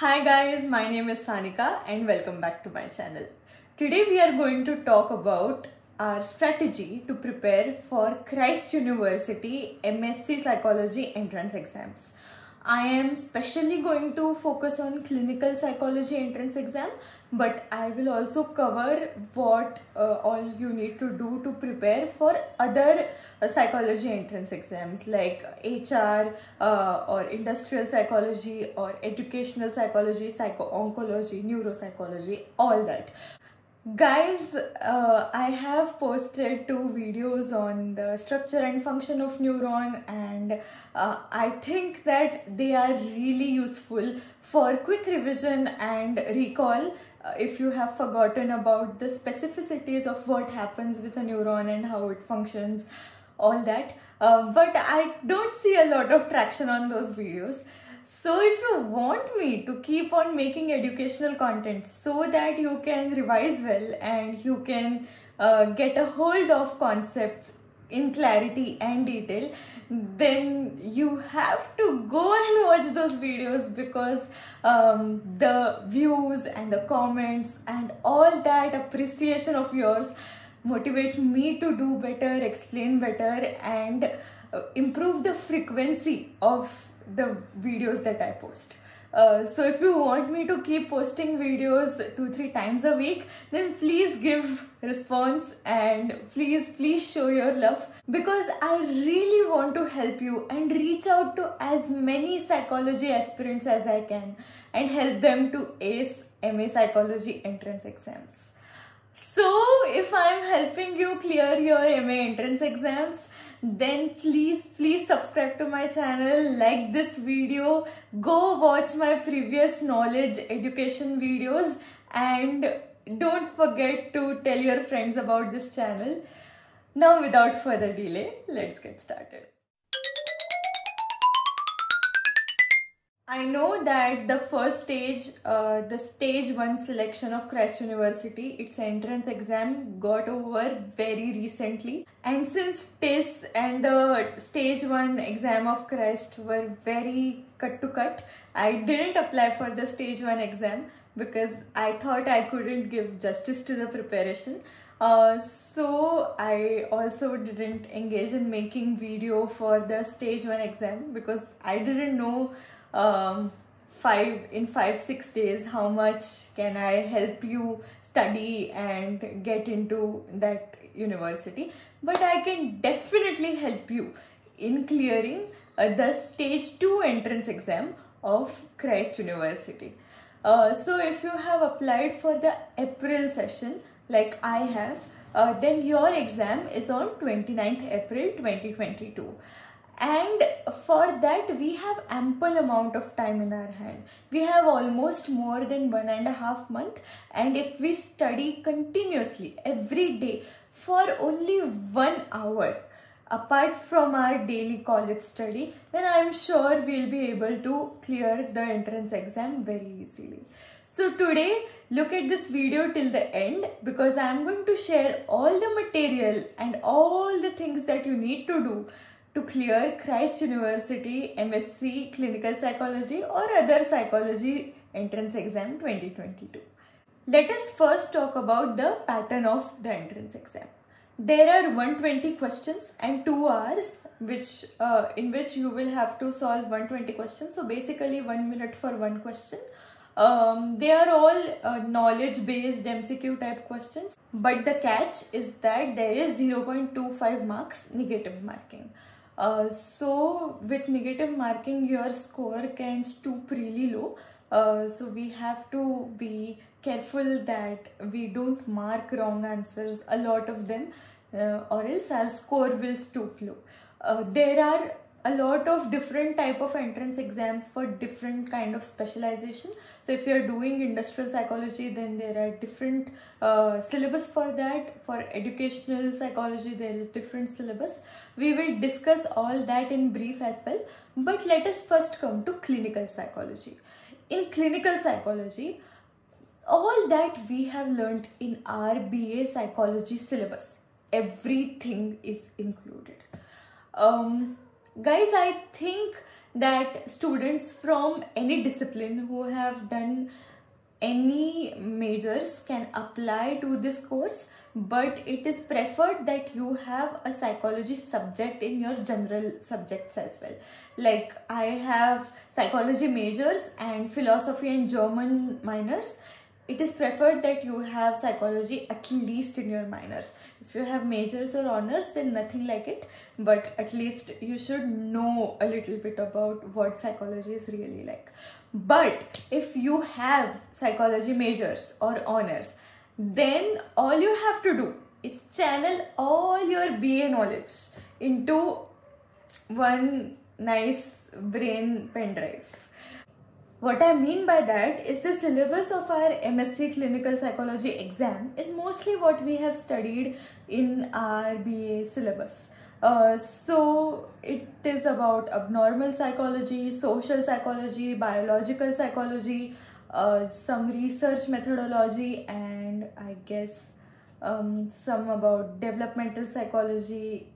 Hi guys, my name is Sanika and welcome back to my channel. Today we are going to talk about our strategy to prepare for Christ University MSc Psychology entrance exams. I am especially going to focus on clinical psychology entrance exam, but I will also cover what all you need to do to prepare for other psychology entrance exams like HR or industrial psychology or educational psychology, psycho-oncology, neuropsychology, all that. Guys, I have posted two videos on the structure and function of neuron, and I think that they are really useful for quick revision and recall if you have forgotten about the specificities of what happens with a neuron and how it functions, all that. But I don't see a lot of traction on those videos. So if you want me to keep on making educational content so that you can revise well and you can get a hold of concepts in clarity and detail, then you have to go and watch those videos, because the views and the comments and all that appreciation of yours motivate me to do better, explain better, and improve the frequency of the videos that I post. So if you want me to keep posting videos 2-3 times a week, then please give response and please show your love, because I really want to help you and reach out to as many psychology aspirants as I can and help them to ace MA Psychology entrance exams. So if I'm helping you clear your MA entrance exams, then please subscribe to my channel, like this video, go watch my previous knowledge education videos, and don't forget to tell your friends about this channel. Now, without further delay, let's get started. I know that the first stage, the stage 1 selection of Christ University, its entrance exam got over very recently. And since TISS and the stage 1 exam of Christ were very cut to cut, I didn't apply for the stage 1 exam because I thought I couldn't give justice to the preparation. So I also didn't engage in making video for the stage 1 exam because I didn't know in five, 6 days how much can I help you study and get into that university. But I can definitely help you in clearing the stage 2 entrance exam of Christ University. So if you have applied for the April session like I have, then your exam is on 29th April 2022. And for that, we have ample amount of time in our hand. We have almost more than 1.5 months. And if we study continuously every day for only 1 hour, apart from our daily college study, then I am sure we'll be able to clear the entrance exam very easily. So today, look at this video till the end, because I am going to share all the material and all the things that you need to do to clear Christ University MSc Clinical Psychology or other psychology entrance exam 2022. Let us first talk about the pattern of the entrance exam. There are 120 questions and 2 hours in which you will have to solve 120 questions. So basically 1 minute for one question. They are all knowledge-based MCQ type questions. But the catch is that there is 0.25 marks negative marking. So with negative marking, your score can stoop really low. So we have to be careful that we don't mark wrong answers, a lot of them, or else our score will stoop low. There are a lot of different type of entrance exams for different kind of specialization. So if you're doing industrial psychology, then there are different syllabus for that. For educational psychology, there is different syllabus. We will discuss all that in brief as well. But let us first come to clinical psychology. In clinical psychology, all that we have learned in our BA psychology syllabus, everything is included. Guys, I think that students from any discipline who have done any majors can apply to this course, but it is preferred that you have a psychology subject in your general subjects as well. Like I have psychology majors and philosophy and German minors. It is preferred that you have psychology at least in your minors. If you have majors or honors, then nothing like it, but at least you should know a little bit about what psychology is really like. But if you have psychology majors or honors, then all you have to do is channel all your BA knowledge into one nice brain pen drive. What I mean by that is the syllabus of our MSc Clinical Psychology exam is mostly what we have studied in our BA syllabus. So it is about abnormal psychology, social psychology, biological psychology, some research methodology, and I guess some about developmental psychology.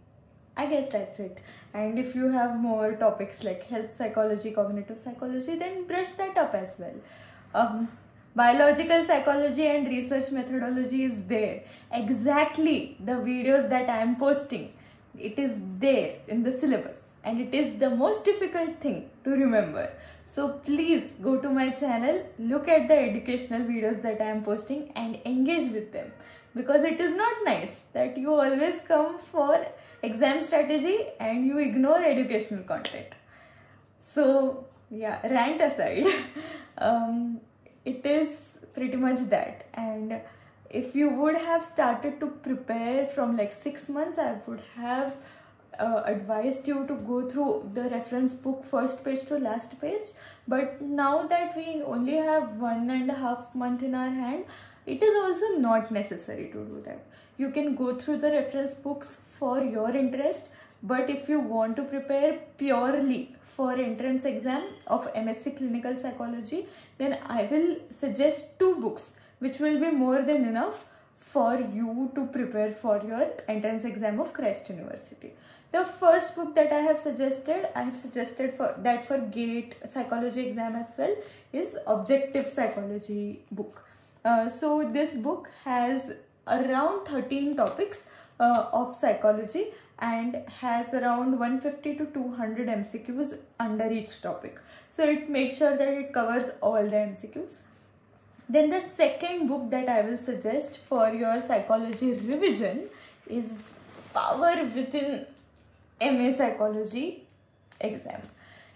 I guess that's it. And if you have more topics like health psychology, cognitive psychology, then brush that up as well. Biological psychology and research methodology is there. Exactly the videos that I am posting, it is there in the syllabus, and it is the most difficult thing to remember. So please go to my channel, look at the educational videos that I am posting and engage with them, because it is not nice that you always come for exam strategy and you ignore educational content. So yeah, rant aside, it is pretty much that. And if you would have started to prepare from like 6 months, I would have advised you to go through the reference book first page to last page. But now that we only have 1.5 months in our hand, it is also not necessary to do that. You can go through the reference books for your interest, but if you want to prepare purely for entrance exam of MSc Clinical Psychology, then I will suggest 2 books, which will be more than enough for you to prepare for your entrance exam of Christ University. The first book that I have suggested for that for GATE psychology exam as well, is Objective Psychology book. So this book has around 13 topics of psychology and has around 150 to 200 MCQs under each topic. So it makes sure that it covers all the MCQs. Then the second book that I will suggest for your psychology revision is Power Within MA Psychology exam.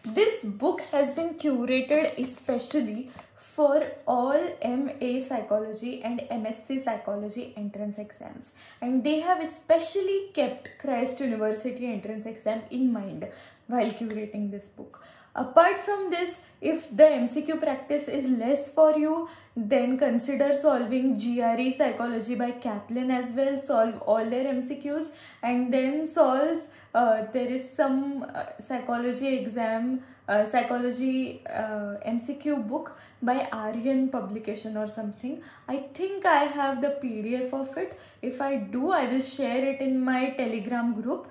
This book has been curated especially for all MA Psychology and MSc Psychology entrance exams, and they have especially kept Christ University entrance exam in mind while curating this book. Apart from this, if the MCQ practice is less for you, then consider solving GRE Psychology by Kaplan as well. Solve all their MCQs, and then solve, there is some psychology exam, MCQ book by Aryan publication or something. I think I have the PDF of it. If I do, I will share it in my Telegram group,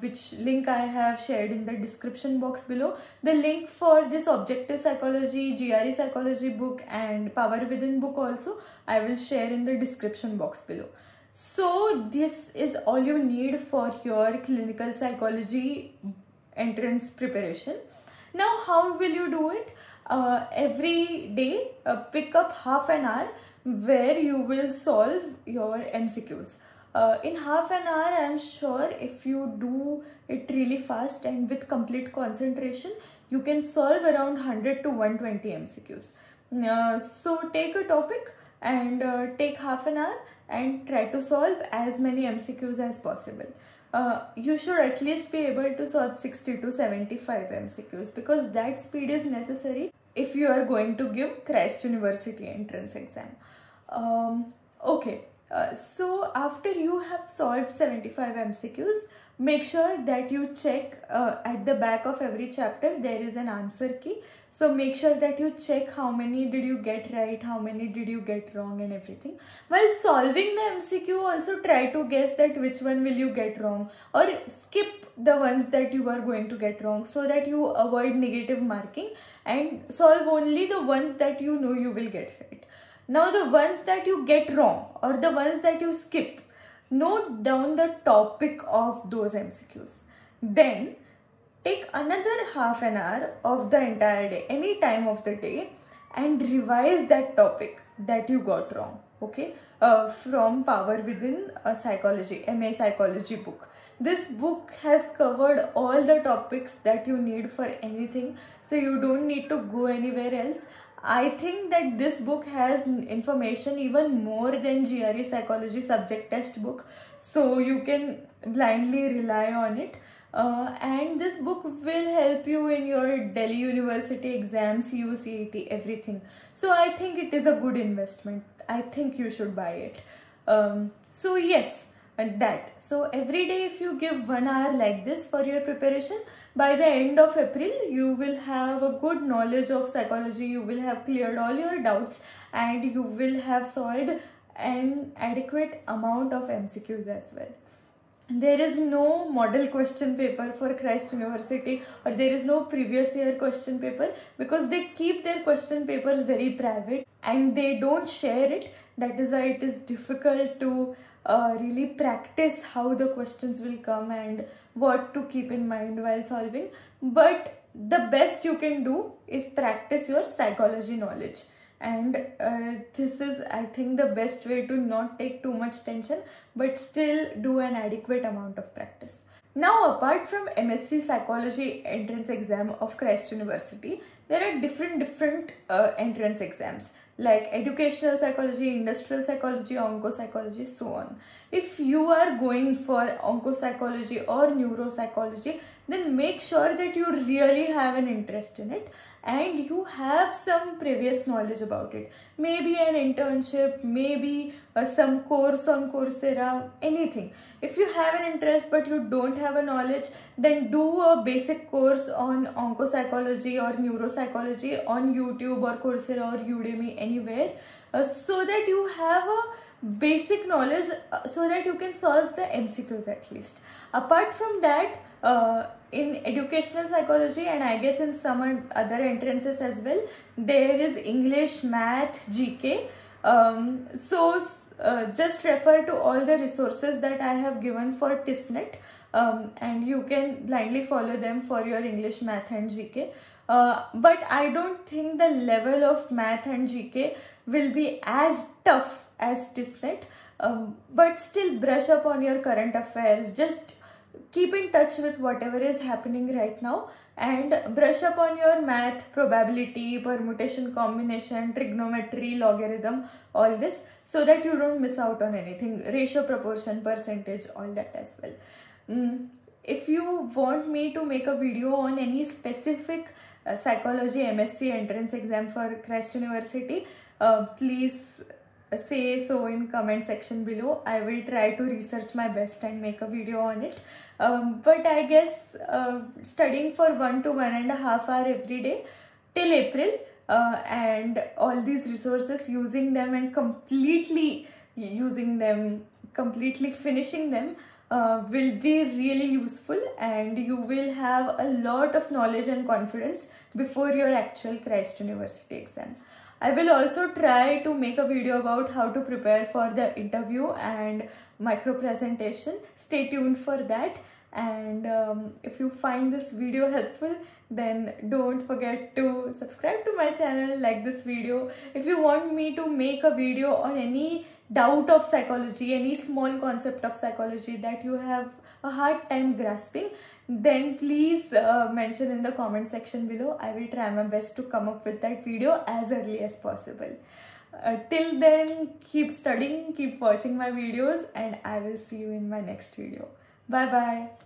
which link I have shared in the description box below. The link for this Objective Psychology, GRE Psychology book and Power Within book also I will share in the description box below. So this is all you need for your clinical psychology entrance preparation. Now, how will you do it? Every day, pick up half an hour where you will solve your MCQs. In half an hour, I'm sure if you do it really fast and with complete concentration, you can solve around 100 to 120 MCQs. So take a topic and take half an hour and try to solve as many MCQs as possible. You should at least be able to solve 60 to 75 MCQs, because that speed is necessary if you are going to give Christ University entrance exam. So after you have solved 75 MCQs, make sure that you check at the back of every chapter there is an answer key So make sure that you check how many did you get right, how many did you get wrong and everything. While solving the MCQ, also try to guess that which one will you get wrong, or skip the ones that you are going to get wrong, so that you avoid negative marking and solve only the ones that you know you will get right. Now the ones that you get wrong or the ones that you skip, note down the topic of those MCQs. Then take another half an hour of the entire day, any time of the day, and revise that topic that you got wrong, okay, from Power Within Psychology, MA Psychology book. This book has covered all the topics that you need for anything, so you don't need to go anywhere else. I think that this book has information even more than GRE Psychology subject test book, so you can blindly rely on it. And this book will help you in your Delhi University exam, CUCAT, everything. So I think it is a good investment. I think you should buy it. So yes, and that. So every day if you give 1 hour like this for your preparation, by the end of April you will have a good knowledge of psychology, you will have cleared all your doubts and you will have solved an adequate amount of MCQs as well. There is no model question paper for Christ University, or there is no previous year question paper, because they keep their question papers very private and they don't share it. That is why it is difficult to really practice how the questions will come and what to keep in mind while solving. But the best you can do is practice your psychology knowledge. And this is, I think, the best way to not take too much tension but still do an adequate amount of practice. Now, apart from MSc Psychology entrance exam of Christ University, there are different entrance exams like educational psychology, industrial psychology, oncopsychology, so on. If you are going for oncopsychology or neuropsychology, then make sure that you really have an interest in it and you have some previous knowledge about it. Maybe an internship, maybe some course on Coursera, anything. If you have an interest but you don't have a knowledge, then do a basic course on oncopsychology or neuropsychology on YouTube or Coursera or Udemy, anywhere, so that you have a basic knowledge, so that you can solve the MCQs at least. Apart from that, in educational psychology and I guess in some other entrances as well, there is English, math, GK. So just refer to all the resources that I have given for TISSNET, and you can blindly follow them for your English, math and GK. But I don't think the level of math and GK will be as tough as TISSNET, but still brush up on your current affairs. Just keep in touch with whatever is happening right now and brush up on your math, probability, permutation, combination, trigonometry, logarithm, all this, so that you don't miss out on anything. Ratio, proportion, percentage, all that as well. If you want me to make a video on any specific psychology MSc entrance exam for Christ University, please say so in comment section below. I will try to research my best and make a video on it. But I guess studying for 1 to 1.5 hours every day till April, and all these resources, using them and completely using them, completely finishing them, will be really useful, and you will have a lot of knowledge and confidence before your actual Christ University exam. I will also try to make a video about how to prepare for the interview and micro presentation. Stay tuned for that. And if you find this video helpful, then don't forget to subscribe to my channel, like this video. If you want me to make a video on any doubt of psychology, any small concept of psychology that you have a hard time grasping, then please mention in the comment section below. I will try my best to come up with that video as early as possible. Till then, keep studying, keep watching my videos, and I will see you in my next video. Bye bye.